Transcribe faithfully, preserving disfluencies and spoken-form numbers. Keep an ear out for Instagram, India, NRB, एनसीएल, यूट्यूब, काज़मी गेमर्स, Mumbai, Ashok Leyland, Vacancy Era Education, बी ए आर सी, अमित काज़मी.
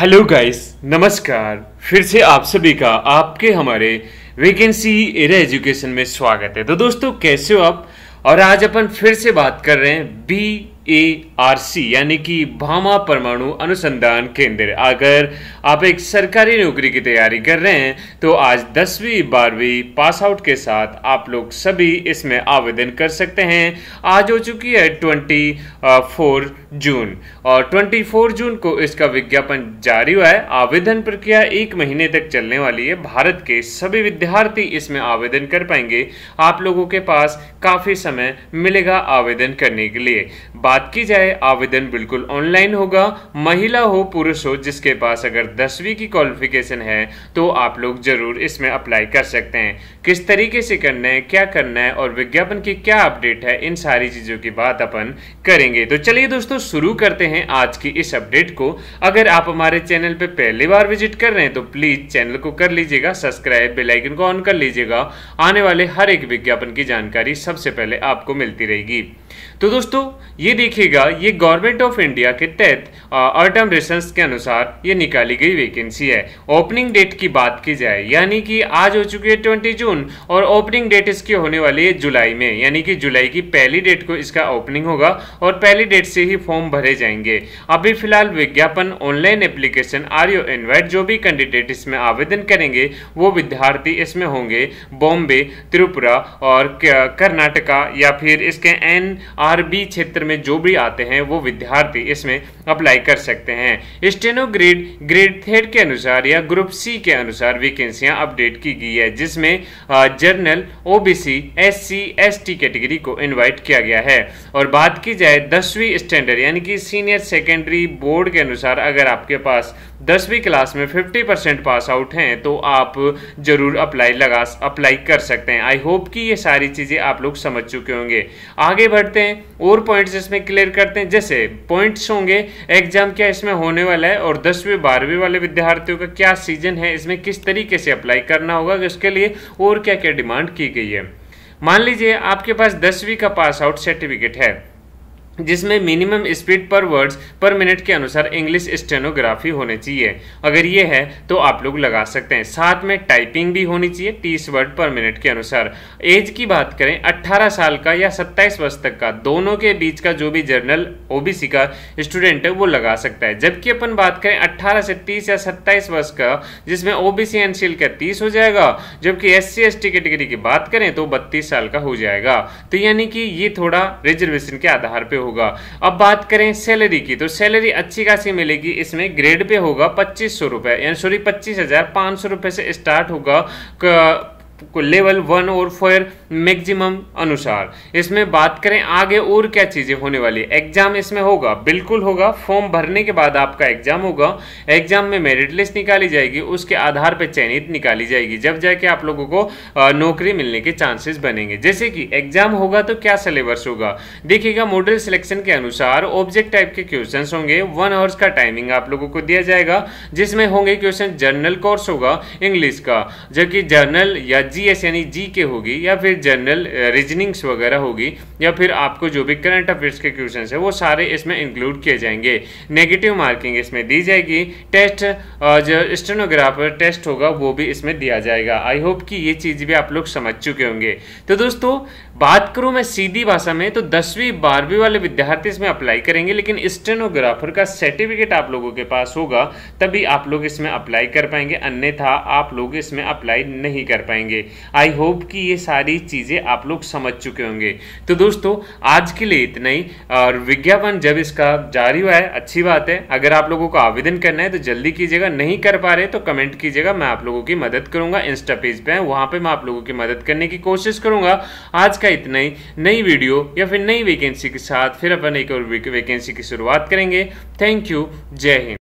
Hello guys, नमस्कार। फिर से आप सभी का आपके हमारे वैकेंसी एरा एजुकेशन में स्वागत है। तो दोस्तों, कैसे हो आप? और आज अपन फिर से बात कर रहे हैं बी ए आर सी यानी कि भामा परमाणु अनुसंधान केंद्र। अगर आप एक सरकारी नौकरी की तैयारी कर रहे हैं तो आज दसवीं बारहवीं पास आउट के साथ आप लोग सभी इसमें आवेदन कर सकते हैं। आज हो चुकी है चौबीस जून और चौबीस जून को इसका विज्ञापन जारी हुआ है। आवेदन प्रक्रिया एक महीने तक चलने वाली है। भारत के सभी विद्यार्थी इसमें आवेदन कर पाएंगे। आप लोगों के पास काफ़ी समय मिलेगा आवेदन करने के लिए। बात की जाए, आवेदन बिल्कुल ऑनलाइन होगा। महिला हो पुरुष हो, जिसके पास अगर दसवीं की क्वालिफिकेशन है तो आप लोग जरूर इसमें अप्लाई कर सकते हैं। किस तरीके से करना है, क्या करना है और विज्ञापन की क्या अपडेट है, इन सारी चीज़ों की बात अपन करेंगे। तो चलिए दोस्तों, शुरू करते हैं आज की इस अपडेट को। अगर आप हमारे चैनल पे पहली बार विजिट कर रहे हैं तो प्लीज चैनल को कर लीजिएगा सब्सक्राइब, बेल आइकन को ऑन कर लीजिएगा। आने वाले हर एक विज्ञापन की जानकारी सबसे पहले आपको मिलती रहेगी। तो दोस्तों, ये देखिएगा, ये गवर्नमेंट ऑफ इंडिया के तहत आर्टम रिसर्च के अनुसार ये निकाली गई वैकेंसी है। ओपनिंग डेट की बात की जाए, यानी कि आज हो चुकी है बीस जून और ओपनिंग डेट इसकी होने वाली है जुलाई में, यानी कि जुलाई की पहली डेट को इसका ओपनिंग होगा और पहली डेट से ही फॉर्म भरे जाएंगे। अभी फिलहाल विज्ञापन, online application are you invite, जो भी कैंडिडेट इसमें आवेदन करेंगे वो विद्यार्थी इसमें होंगे बॉम्बे, त्रिपुरा और कर्नाटका या फिर इसके एन आर बी क्षेत्र में जो भी आते हैं वो विद्यार्थी इसमें अप्लाई कर सकते हैं। स्टेनो ग्रेड ग्रेड थर्ड के अनुसार या ग्रुप सी के अनुसार वैकेंसियां अपडेट की गई है, जिसमें general, OBC, SC, ST category को इनवाइट किया गया है। और बात की जाए दसवीं स्टैंडर्ड यानी कि सीनियर सेकेंडरी बोर्ड के अनुसार, अगर आपके पास दसवीं क्लास में पचास परसेंट पास आउट हैं तो आप जरूर अप्लाई लगा अप्लाई कर सकते हैं। आई होप कि ये सारी चीज़ें आप लोग समझ चुके होंगे। आगे बढ़ते हैं और पॉइंट्स इसमें क्लियर करते हैं। जैसे पॉइंट्स होंगे, एग्जाम क्या इसमें होने वाला है और दसवीं बारहवीं वाले विद्यार्थियों का क्या सीजन है, इसमें किस तरीके से अप्लाई करना होगा, इसके लिए और क्या क्या डिमांड की गई है। मान लीजिए आपके पास दसवीं का पास आउट सर्टिफिकेट है, जिसमें minimum speed per words per minute के अनुसार इंग्लिश स्टेनोग्राफी होनी चाहिए। अगर ये है तो आप लोग लगा सकते हैं। साथ में टाइपिंग भी होनी चाहिए तीस वर्ड पर मिनट के अनुसार। एज की बात करें, अट्ठारह साल का या सत्ताईस वर्ष तक का, दोनों के बीच का जो भी जर्नल ओबीसी का स्टूडेंट है वो लगा सकता है। जबकि अपन बात करें अट्ठारह से तीस या सत्ताईस वर्ष का, जिसमें ओबीसी एनसीएल का तीस हो जाएगा, जबकि S C S T category की बात करें तो बत्तीस साल का हो जाएगा। तो यानी कि ये थोड़ा रिजर्वेशन के आधार पर होगा। अब बात करें सैलरी की, तो सैलरी अच्छी खासी मिलेगी। इसमें ग्रेड पे होगा पच्चीस सौ रुपए सॉरी पच्चीस हजार पाँच सौ रुपए से स्टार्ट होगा लेवल वन और फोर मैक्सिमम अनुसार। इसमें बात करें आगे और क्या चीज़ें होने वाली है। एग्जाम इसमें होगा, बिल्कुल होगा। फॉर्म भरने के बाद आपका एग्जाम होगा। एग्जाम में मेरिट लिस्ट निकाली जाएगी, उसके आधार पर चयनित निकाली जाएगी, जब जाके आप लोगों को नौकरी मिलने के चांसेस बनेंगे। जैसे कि एग्जाम होगा तो क्या सिलेबस होगा, देखिएगा मॉडल सिलेक्शन के अनुसार ऑब्जेक्ट टाइप के क्वेश्चन होंगे। वन आवर्स का टाइमिंग आप लोगों को दिया जाएगा, जिसमें होंगे क्वेश्चन। जर्नल कोर्स होगा इंग्लिश का, जबकि जर्नल या जीएस यानी जी के होगी, या फिर जनरल रीजनिंग्स वगैरह होगी, या फिर आपको जो भी करंट अफेयर्स के क्वेश्चंस है वो सारे इसमें इंक्लूड किए जाएंगे। नेगेटिव मार्किंग इसमें दी जाएगी। टेस्ट, जो स्टेनोग्राफर टेस्ट होगा वो भी इसमें दिया जाएगा। आई होप कि ये चीज़ भी आप लोग समझ चुके होंगे। तो दोस्तों, बात करूँ मैं सीधी भाषा में तो दसवीं बारहवीं वाले विद्यार्थी इसमें अप्लाई करेंगे, लेकिन स्टेनोग्राफर का सर्टिफिकेट आप लोगों के पास होगा तभी आप लोग इसमें अप्लाई कर पाएंगे, अन्यथा आप लोग इसमें अप्लाई नहीं कर पाएंगे। आई होप कि ये सारी चीजें आप लोग समझ चुके होंगे। तो दोस्तों, आज के लिए इतना ही। और विज्ञापन जब इसका जारी हुआ है, अच्छी बात है। अगर आप लोगों को आवेदन करना है तो जल्दी कीजिएगा, नहीं कर पा रहे तो कमेंट कीजिएगा, मैं आप लोगों की मदद करूंगा। इंस्टा पेज पे है, वहां पे मैं आप लोगों की मदद करने की कोशिश करूंगा। आज का इतना ही। नई वीडियो या फिर नई वैकेंसी के साथ फिर अपन एक और वैकेंसी की शुरुआत करेंगे। थैंक यू, जय हिंद।